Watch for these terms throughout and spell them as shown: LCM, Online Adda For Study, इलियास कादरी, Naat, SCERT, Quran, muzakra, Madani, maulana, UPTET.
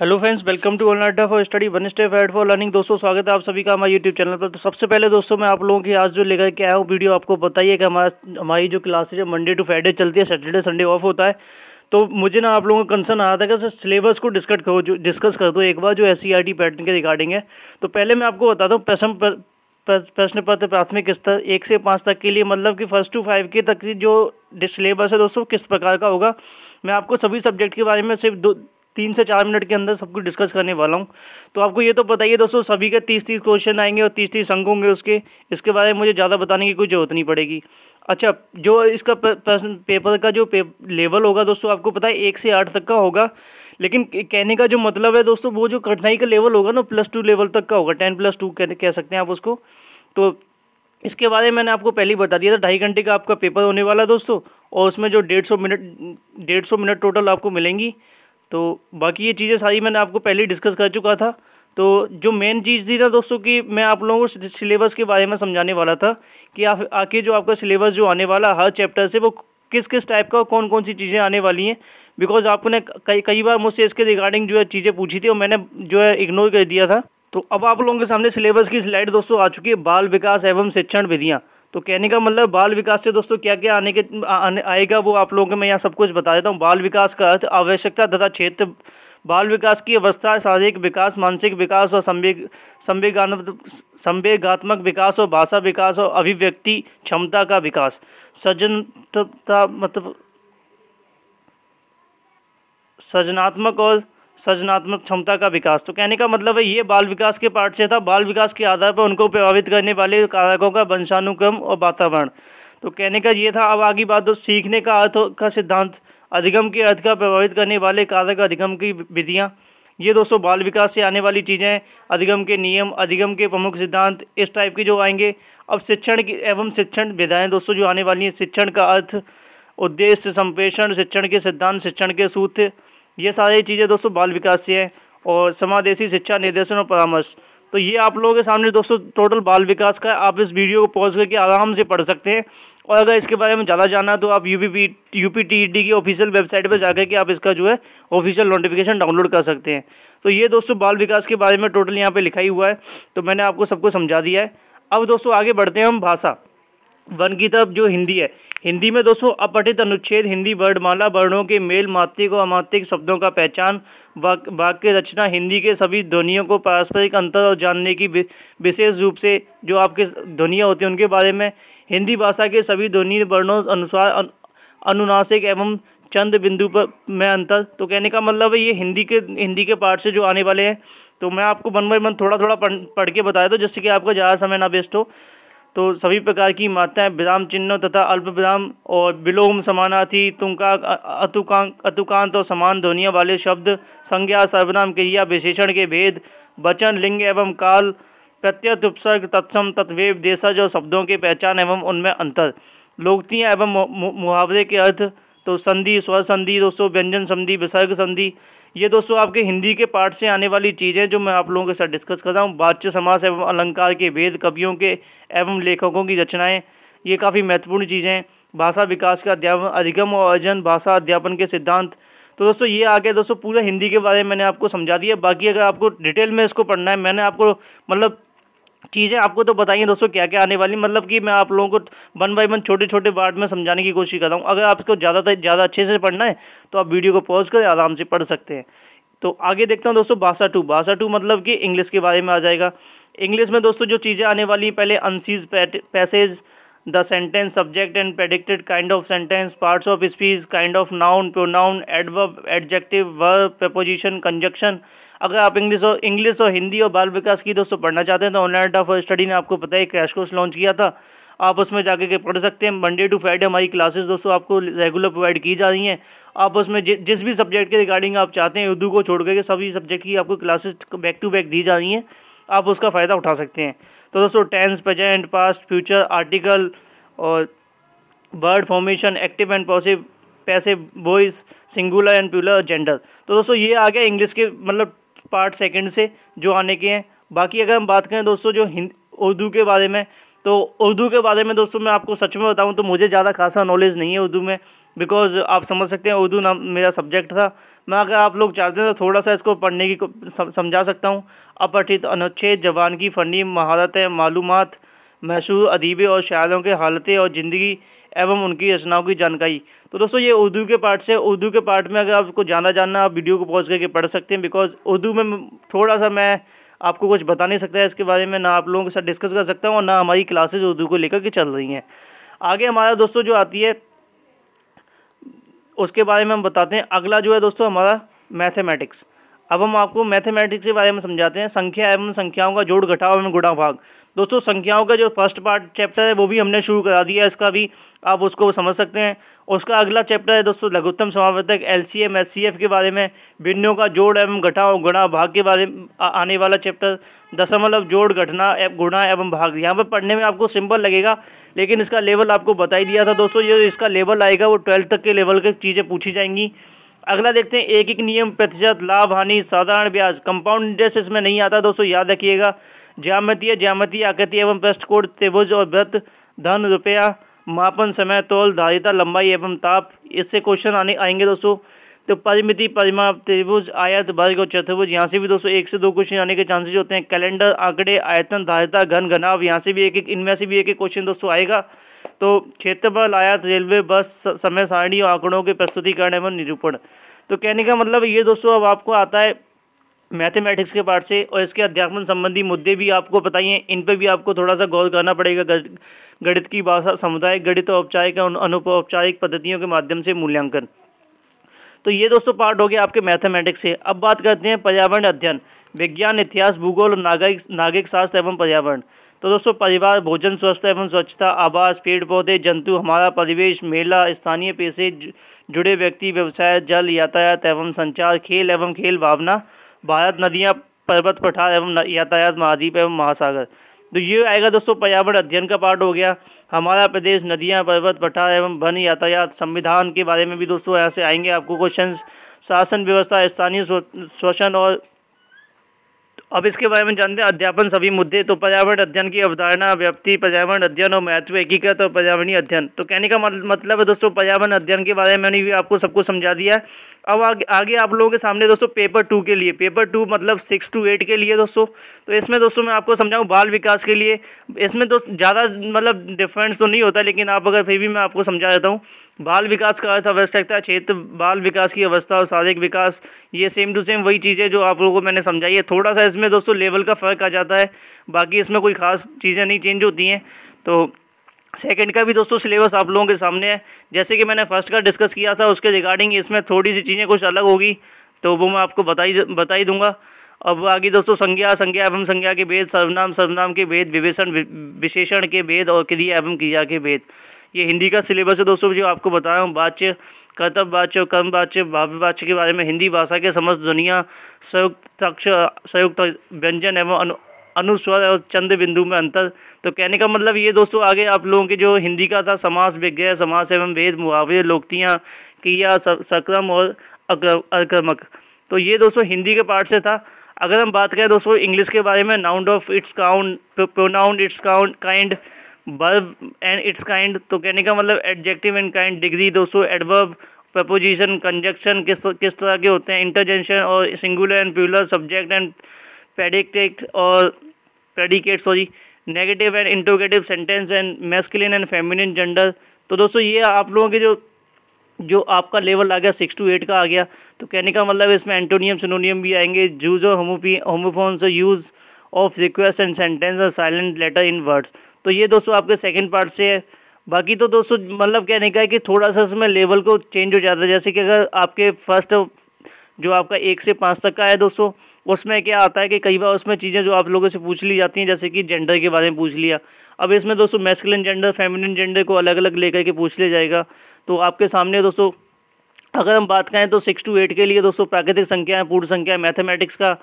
Hello friends, welcome to online for study one step aid for learning. दोस्तों स्वागत है आप सभी का हमारे यूट्यूब चैनल पर। तो सबसे पहले दोस्तों मैं आप लोगों की आज जो लेकर के आया हूँ वीडियो, आपको बताइए कि हमारी जो क्लासेज है मंडे टू फ्राइडे चलती है, सैटरडे संडे ऑफ होता है। तो मुझे ना आप लोगों का कंसर्न आ रहा था कि सर सिलेबस को डिस्कस कर दो एक बार, जो SCERT पैटर्न के रिगार्डिंग है। तो पहले मैं आपको बताता हूँ प्रश्न पत्र प्राथमिक स्तर 1 से 5 तक के लिए, मतलब कि फर्स्ट टू 5 के तक जो सिलेबस है दोस्तों किस प्रकार का होगा। मैं आपको सभी सब्जेक्ट के बारे में सिर्फ 3 से 4 मिनट के अंदर सब कुछ डिस्कस करने वाला हूँ। तो आपको ये तो बताइए दोस्तों, सभी के 30-30 क्वेश्चन आएंगे और 30-30 अंक होंगे उसके। इसके बारे में मुझे ज़्यादा बताने की कोई ज़रूरत नहीं पड़ेगी। अच्छा, जो इसका प्रश्न पेपर का जो लेवल होगा दोस्तों, आपको पता है 1 से 8 तक का होगा। लेकिन कहने का जो मतलब है दोस्तों, वो जो कठिनाई का लेवल होगा ना, +2 लेवल तक का होगा, 10+2 कह सकते हैं आप उसको। तो इसके बारे में मैंने आपको पहले ही बता दिया था। 2.5 घंटे का आपका पेपर होने वाला है दोस्तों, और उसमें जो 150 मिनट टोटल आपको मिलेंगी। तो बाकी ये चीज़ें सारी मैंने आपको पहले ही डिस्कस कर चुका था। तो जो मेन चीज़ थी ना दोस्तों, कि मैं आप लोगों को सिलेबस के बारे में समझाने वाला था कि आखिर जो आपका सिलेबस जो आने वाला हर चैप्टर से, वो किस किस टाइप का, कौन कौन सी चीज़ें आने वाली हैं। बिकॉज आपने कई बार मुझसे इसके रिगार्डिंग जो है चीज़ें पूछी थी और मैंने जो है इग्नोर कर दिया था। तो अब आप लोगों के सामने सिलेबस की स्लाइड दोस्तों आ चुकी है, बाल विकास एवं शिक्षण विधियाँ। तो कहने का मतलब बाल विकास से दोस्तों क्या क्या आएगा वो आप लोगों को मैं यहाँ सब कुछ बता देता हूँ। बाल विकास का अर्थ आवश्यकता तथा क्षेत्र, बाल विकास की अवस्था, शारीरिक विकास, मानसिक विकास और संवेगात्मक विकास और भाषा विकास और अभिव्यक्ति क्षमता का विकास, सृजनात्मक क्षमता का विकास। तो कहने का मतलब है ये बाल विकास के पार्ट से था। बाल विकास के आधार पर उनको प्रभावित करने वाले कारकों का वंशानुक्रम और वातावरण, तो कहने का ये था। अब आगे बात तो सीखने का अर्थ का सिद्धांत, अधिगम के अर्थ का प्रभावित करने वाले कारक, अधिगम की विधियाँ, ये दोस्तों बाल विकास से आने वाली चीज़ें, अधिगम के नियम, अधिगम के प्रमुख सिद्धांत, इस टाइप के जो आएंगे। अब शिक्षण की एवं शिक्षण विधाएँ दोस्तों जो आने वाली हैं, शिक्षण का अर्थ, उद्देश्य, संप्रेषण, शिक्षण के सिद्धांत, शिक्षण के सूत्र, ये सारी चीज़ें दोस्तों बाल विकास से हैं। और समावेशी शिक्षा, निर्देशन और परामर्श, तो ये आप लोगों के सामने दोस्तों टोटल बाल विकास का। आप इस वीडियो को पॉज करके आराम से पढ़ सकते हैं, और अगर इसके बारे में ज़्यादा जानना है तो आप UPTET की ऑफिशियल वेबसाइट पर जाकर के आप इसका जो है ऑफिशियल नोटिफिकेशन डाउनलोड कर सकते हैं। तो ये दोस्तों बाल विकास के बारे में टोटल यहाँ पर लिखा ही हुआ है, तो मैंने आपको सबको समझा दिया है। अब दोस्तों आगे बढ़ते हैं हम भाषा 1 की तरफ, जो हिंदी है। हिंदी में दोस्तों अपठित अनुच्छेद, हिंदी वर्णमाला, वर्णों के मेल, मात्रिक और अमात्रिक शब्दों का पहचान, वाक्य रचना, हिंदी के सभी ध्वनियों को पारस्परिक अंतर और जानने की, विशेष रूप से जो आपके ध्वनियाँ होती हैं उनके बारे में, हिंदी भाषा के सभी ध्वनि वर्णों अनुसार अनुनासिक एवं चंद बिंदु पर में अंतर। तो कहने का मतलब है ये हिंदी के पार्ट से जो आने वाले हैं। तो मैं आपको 1 बाय 1 थोड़ा पढ़ के बताया था, जिससे कि आपका ज़्यादा समय ना वेस्ट हो। तो सभी प्रकार की मात्राएँ, विराम चिन्हों तथा अल्प विराम और विलोम, समानार्थी, तुकांक, अतुकांत और समान ध्वनियों वाले शब्द, संज्ञा, सर्वनाम, क्रिया, विशेषण के भेद, वचन, लिंग एवं काल, प्रत्यय, उपसर्ग, तत्सम, तत्वेव, देशज और शब्दों के पहचान एवं उनमें अंतर, लोकोक्तियाँ एवं मुहावरे के अर्थ, तो संधि, स्वर संधि दोस्तों, व्यंजन संधि, विसर्ग संधि, ये दोस्तों आपके हिंदी के पार्ट से आने वाली चीज़ें जो मैं आप लोगों के साथ डिस्कस कर रहा हूँ। वाच्य समास एवं अलंकार के भेद, कवियों के एवं लेखकों की रचनाएं, ये काफ़ी महत्वपूर्ण चीज़ें हैं। भाषा विकास का अध्यापन, अधिगम और अर्जन, भाषा अध्यापन के सिद्धांत। तो दोस्तों ये आ गया दोस्तों पूरा हिंदी के बारे में मैंने आपको समझा दिया। बाकी अगर आपको डिटेल में इसको पढ़ना है, मैंने आपको मतलब चीज़ें आपको तो बताइए दोस्तों क्या क्या आने वाली, मतलब कि मैं आप लोगों को 1 बाय 1 छोटे छोटे पार्ट में समझाने की कोशिश कर रहा हूँ। अगर आपको ज़्यादा अच्छे से पढ़ना है तो आप वीडियो को पॉज करें, आराम से पढ़ सकते हैं। तो आगे देखता हूँ दोस्तों भाषा 2 मतलब कि इंग्लिश के बारे में आ जाएगा। इंग्लिश में दोस्तों जो चीज़ें आने वाली हैं, पहले unseen passage, the sentence, subject and predicted kind of sentence, parts of speech, kind of noun, pronoun, adverb, adjective, verb, preposition, conjunction. अगर आप इंग्लिश और हिंदी और बाल विकास की दोस्तों पढ़ना चाहते हैं तो ऑनलाइन फॉर स्टडी ने आपको पता है क्रैश कोर्स लॉन्च किया था, आप उसमें जाकर के पढ़ सकते हैं। मंडे टू फ्राइडे हमारी क्लासेस दोस्तों आपको रेगुलर प्रोवाइड की जा रही हैं। आप उसमें जिस भी सब्जेक्ट के रिगार्डिंग आप चाहते हैं, उर्दू को छोड़ करके सभी सब्जेक्ट की आपको क्लासेस बैक टू बैक दी जा रही हैं, आप उसका फ़ायदा उठा सकते हैं। तो दोस्तों tense, present, past, future, article और word formation, active and passive voice, singular and plural, gender. तो दोस्तों ये आ गया इंग्लिश के मतलब पार्ट 2 से जो आने के हैं। बाकी अगर हम बात करें दोस्तों जो उर्दू के बारे में, तो उर्दू के बारे में दोस्तों मैं आपको सच में बताऊं तो मुझे ज़्यादा खासा नॉलेज नहीं है उर्दू में, बिकॉज़ आप समझ सकते हैं उर्दू ना मेरा सब्जेक्ट था। मैं अगर आप लोग चाहते हैं तो थोड़ा सा इसको पढ़ने की समझा सकता हूँ। अपठित अनुच्छेद जवान की फ़नी महारतें मालूमात मशहूर अदीबे और शायरों के हालतें और ज़िंदगी एवं उनकी रचनाओं की जानकारी। तो दोस्तों ये उर्दू के पार्ट से, उर्दू के पार्ट में अगर आपको जानना आप वीडियो को पॉज करके पढ़ सकते हैं, बिकॉज़ उर्दू में थोड़ा सा मैं आपको कुछ बता नहीं सकता है इसके बारे में, ना आप लोगों के साथ डिस्कस कर सकता हूँ और ना हमारी क्लासेज उर्दू को लेकर के चल रही हैं। आगे हमारा दोस्तों जो आती है उसके बारे में हम बताते हैं। अगला जो है दोस्तों हमारा मैथमेटिक्स। अब हम आपको मैथमेटिक्स के बारे में समझाते हैं। संख्या एवं संख्याओं का जोड़ घटाव एवं गुणा भाग। दोस्तों संख्याओं का जो फर्स्ट पार्ट चैप्टर है वो भी हमने शुरू करा दिया, इसका भी आप उसको समझ सकते हैं। उसका अगला चैप्टर है दोस्तों लघुत्तम समावर्तक LCM SCF के बारे में, बिन्नों का जोड़ एवं घटाव गुणा भाग के बारे में आने वाला चैप्टर, दशमलव जोड़ घटना गुणा एवं भाग। यहाँ पर पढ़ने में आपको सिंपल लगेगा, लेकिन इसका लेवल आपको बता ही दिया था दोस्तों। ये इसका लेवल आएगा वो 12th तक के लेवल की चीज़ें पूछी जाएंगी। अगला देखते हैं एक एक नियम, प्रतिशत, लाभ हानि, साधारण ब्याज। कंपाउंड इंटरेस्ट इसमें नहीं आता दोस्तों, याद रखिएगा। ज्यामिति आकृति एवं पृष्ठ कोण, त्रिभुज और वृत्त, धन, रुपया, मापन, समय, तोल, धारिता, लंबाई एवं ताप। इससे क्वेश्चन आएंगे दोस्तों। तो परिमिति, परिमाप, त्रिभुज, आयत, वर्ग और चतुर्भुज, यहाँ से भी दोस्तों 1 से 2 क्वेश्चन आने के चांसेस होते हैं। कैलेंडर, आंकड़े, आयतन, धारिता, घन, घनाभ, यहाँ से भी इनमें से भी एक क्वेश्चन दोस्तों आएगा। तो क्षेत्रफल, आयात, रेलवे, बस, समय सारणी और आंकड़ों के प्रस्तुतिकरण एवं निरूपण। तो कहने का मतलब ये दोस्तों अब आपको आता है मैथमेटिक्स के पार्ट से, और इसके अध्यापन संबंधी मुद्दे भी आपको बताइए, इन पर भी आपको थोड़ा सा गौर करना पड़ेगा। गणित की भाषा, समुदाय गणित और औपचारिक अनौपचारिक पद्धतियों के माध्यम से मूल्यांकन। तो ये दोस्तों पार्ट हो गया आपके मैथमेटिक्स से। अब बात करते हैं पर्यावरण अध्ययन, विज्ञान, इतिहास, भूगोल, नागरिक शास्त्र एवं पर्यावरण। तो दोस्तों परिवार, भोजन, स्वास्थ्य एवं स्वच्छता, आवास, पेड़ पौधे, जंतु, हमारा परिवेश, मेला, स्थानीय पेशे जुड़े व्यक्ति, व्यवसाय, जल, यातायात एवं संचार, खेल एवं खेल भावना, भारत, नदियाँ, पर्वत, पठार एवं यातायात, महाद्वीप एवं महासागर। तो ये आएगा दोस्तों पर्यावरण अध्ययन का पार्ट हो गया। हमारा प्रदेश, नदियाँ, पर्वत, पठार एवं वन, यातायात, संविधान के बारे में भी दोस्तों यहाँ से आएंगे आपको क्वेश्चन। शासन व्यवस्था, स्थानीय शोषण और अब इसके बारे में जानते हैं अध्यापन सभी मुद्दे। तो पर्यावरण अध्ययन की अवधारणा, व्याप्ति, पर्यावरण अध्ययन और महत्व, एकीकृत और पर्यावरणीय अध्ययन। तो कहने का मतलब है दोस्तों पर्यावरण अध्ययन के बारे में मैंने भी आपको सबको समझा दिया है। अब आगे आप लोगों के सामने दोस्तों पेपर 2 के लिए, पेपर 2 मतलब 6 से 8 के लिए दोस्तों। तो इसमें दोस्तों मैं आपको समझाऊँ बाल विकास के लिए, इसमें तो ज़्यादा मतलब डिफरेंस तो नहीं होता, लेकिन आप अगर फिर भी मैं आपको समझा देता हूँ। बाल विकास का अर्थ आवश्यकता, क्षेत्र, बाल विकास की अवस्था और शारीरिक विकास, ये सेम टू सेम वही चीज़ें जो आप लोगों को मैंने समझाई है। थोड़ा सा इसमें दोस्तों लेवल का फ़र्क आ जाता है, बाकी इसमें कोई खास चीज़ें नहीं चेंज होती हैं। तो सेकंड का भी दोस्तों सिलेबस आप लोगों के सामने है, जैसे कि मैंने फर्स्ट का डिस्कस किया था उसके रिगार्डिंग इसमें थोड़ी सी चीज़ें कुछ अलग होगी, तो वो मैं आपको बता ही दूंगा। अब आगे दोस्तों संज्ञा, संज्ञा एवं संज्ञा के भेद, सर्वनाम, सर्वनाम के भेद, विशेषण, विशेषण के भेद और क्रिया एवं क्रिया के भेद। ये हिंदी का सिलेबस है दोस्तों जो आपको बता रहा हूँ। वाच्य, कर्तव्य वाच्य और कर्म वाच्य, भाव्य वाच्य के बारे में हिंदी भाषा के समस्त दुनिया, संयुक्त व्यंजन एवं अनुस्वर और चंद बिंदु में अंतर। तो कहने का मतलब ये दोस्तों आगे आप लोगों के जो हिंदी का था समास, विग्रह, समास एवं भेद, मुहावरे, लोकतियाँ, क्रिया, सक्रम और अक्रमक। तो ये दोस्तों हिंदी के पार्ट से था। अगर हम बात करें दोस्तों इंग्लिश के बारे में, noun of its kind, pronoun its kind, verb and its kind. तो कहने का मतलब एडजेक्टिव एंड काइंड, डिग्री दोस्तों, एडवर्ब, प्रपोजिशन, कंजक्शन किस तरह के होते हैं, इंटरजेंशन और singular and plural, subject and predicate sorry, negative and interrogative sentence and masculine and feminine gender. तो दोस्तों ये आप लोगों के जो आपका लेवल आ गया 6 से 8 का आ गया। तो कहने का मतलब इसमें एंटोनियम, सिनोनियम भी आएंगे, जूज और homophones, use of request and sentence और साइलेंट लेटर इन वर्ड्स। तो ये दोस्तों आपके सेकंड पार्ट से है। बाकी तो दोस्तों मतलब कहने का है कि थोड़ा सा इसमें लेवल को चेंज हो जाता है, जैसे कि अगर आपके फर्स्ट जो आपका 1 से 5 तक का है दोस्तों उसमें क्या आता है कि कई बार उसमें चीज़ें जो आप लोगों से पूछ ली जाती हैं, जैसे कि जेंडर के बारे में पूछ लिया। अब इसमें दोस्तों मैस्कुलिन जेंडर, फेमिनिन जेंडर को अलग अलग लेकर के पूछ लिया जाएगा। तो आपके सामने दोस्तों अगर हम बात करें तो 6 से 8 के लिए दोस्तों प्राकृतिक संख्याएँ, पूर्ण संख्या, मैथमेटिक्स का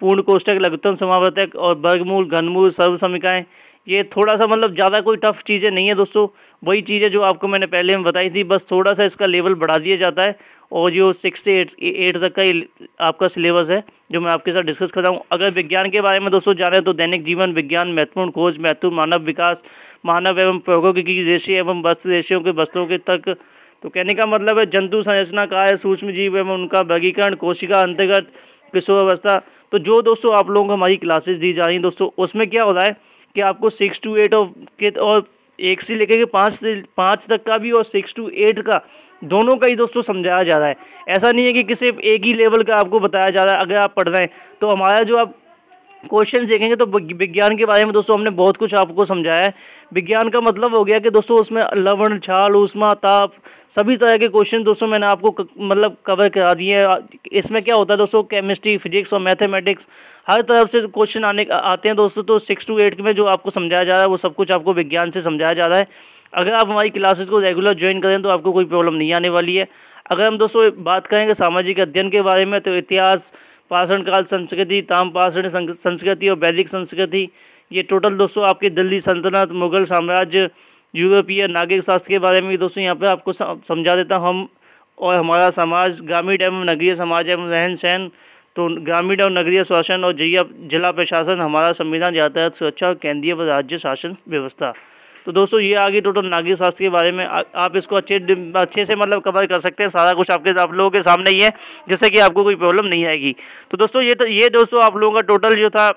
पूर्ण कोष्टक, लघुत्तम समावर्तक और वर्गमूल, घनमूल, सर्वसमीकाएँ। ये थोड़ा सा मतलब ज़्यादा कोई टफ चीज़ें नहीं है दोस्तों, वही चीज़ें जो आपको मैंने पहले में बताई थी, बस थोड़ा सा इसका लेवल बढ़ा दिया जाता है। और जो 6 से 8 तक का ये आपका सिलेबस है जो मैं आपके साथ डिस्कस कर रहा हूँ। अगर विज्ञान के बारे में दोस्तों जाने तो दैनिक जीवन विज्ञान, महत्वपूर्ण खोज, महत्वपूर्ण मानव विकास, मानव एवं प्रौद्योगिकी, देशीय एवं वस्त्र देशियों के वस्तुओं के तक। तो कहने का मतलब है जंतु संरचना, काय, सूक्ष्म जीव एवं उनका वर्गीकरण, कोशिका अंतर्गत, किशोरावस्था। तो जो दोस्तों आप लोगों को हमारी क्लासेस दी जा रही हैं दोस्तों, उसमें क्या हो रहा है कि आपको 6 से 8 और 1 से लेकर 5 तक का भी और 6 से 8 का, दोनों का ही दोस्तों समझाया जा रहा है। ऐसा नहीं है कि किसी एक ही लेवल का आपको बताया जा रहा है। अगर आप पढ़ रहे हैं तो हमारा जो आप क्वेश्चन देखेंगे तो विज्ञान के बारे में दोस्तों हमने बहुत कुछ आपको समझाया है। विज्ञान का मतलब हो गया कि दोस्तों उसमें लवण, छाल, ऊष्मा, ताप, सभी तरह के क्वेश्चन दोस्तों मैंने आपको मतलब कवर करा दिए हैं। इसमें क्या होता है दोस्तों, केमिस्ट्री, फिजिक्स और मैथमेटिक्स, हर तरफ से क्वेश्चन आते हैं दोस्तों। तो 6 से 8 में जो आपको समझाया जा रहा है वो सब कुछ आपको विज्ञान से समझाया जा रहा है। अगर आप हमारी क्लासेस को रेगुलर ज्वाइन करें तो आपको कोई प्रॉब्लम नहीं आने वाली है। अगर हम दोस्तों बात करेंगे सामाजिक अध्ययन के बारे में तो इतिहास, पाषाण काल संस्कृति, ताम्रपाषाण संस्कृति और वैदिक संस्कृति, ये टोटल दोस्तों आपके दिल्ली सल्तनत, मुगल साम्राज्य, यूरोपीय नागरिक शास्त्र के बारे में भी दोस्तों यहाँ पे आपको समझा देता हूँ। हम और हमारा समाज, ग्रामीण एवं नगरीय समाज एवं रहन सहन, तो ग्रामीण और नगरीय शासन और जिला प्रशासन, हमारा संविधान, यातायात सुरक्षा और केंद्रीय व राज्य शासन व्यवस्था। तो दोस्तों ये आगे टोटल नागरिक शास्त्र के बारे में आप इसको अच्छे से मतलब कवर कर सकते हैं। सारा कुछ आपके आप लोगों के सामने ही है, जैसे कि आपको कोई प्रॉब्लम नहीं आएगी। तो दोस्तों ये दोस्तों आप लोगों का टोटल जो था,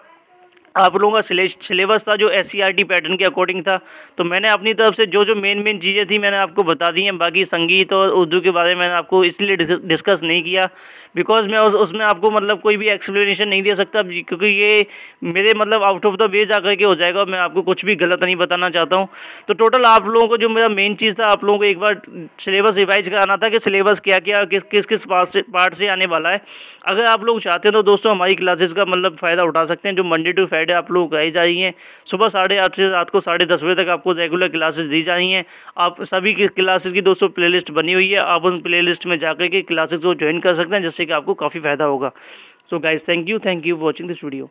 आप लोगों का सिलेबस था जो SCERT पैटर्न के अकॉर्डिंग था। तो मैंने अपनी तरफ से जो मेन चीज़ें थी मैंने आपको बता दी हैं। बाकी संगीत और उर्दू के बारे में मैंने आपको इसलिए डिस्कस नहीं किया बिकॉज मैं उसमें आपको मतलब कोई भी एक्सप्लेनेशन नहीं दे सकता, क्योंकि ये मेरे मतलब आउट ऑफ द वे जा करके हो जाएगा। मैं आपको कुछ भी गलत नहीं बताना चाहता हूँ। तो टोटल आप लोगों को जो मेरा मेन चीज़ था, आप लोगों को एक बार सिलेबस रिवाइज कराना था कि सिलेबस क्या किस पार्ट से आने वाला है। अगर आप लोग चाहते हैं तो दोस्तों हमारी क्लासेस का मतलब फ़ायदा उठा सकते हैं, जो मंडे टू आप लोग कराई जा रही हैं। सुबह 8:30 से रात को 10:30 बजे तक आपको रेगुलर क्लासेस दी जा रही हैं। आप सभी की क्लासेस की दोस्तों प्लेलिस्ट बनी हुई है, आप उन प्लेलिस्ट में जाकर के क्लासेस को ज्वाइन कर सकते हैं, जिससे कि आपको काफ़ी फायदा होगा। So guys, thank you for watching this video.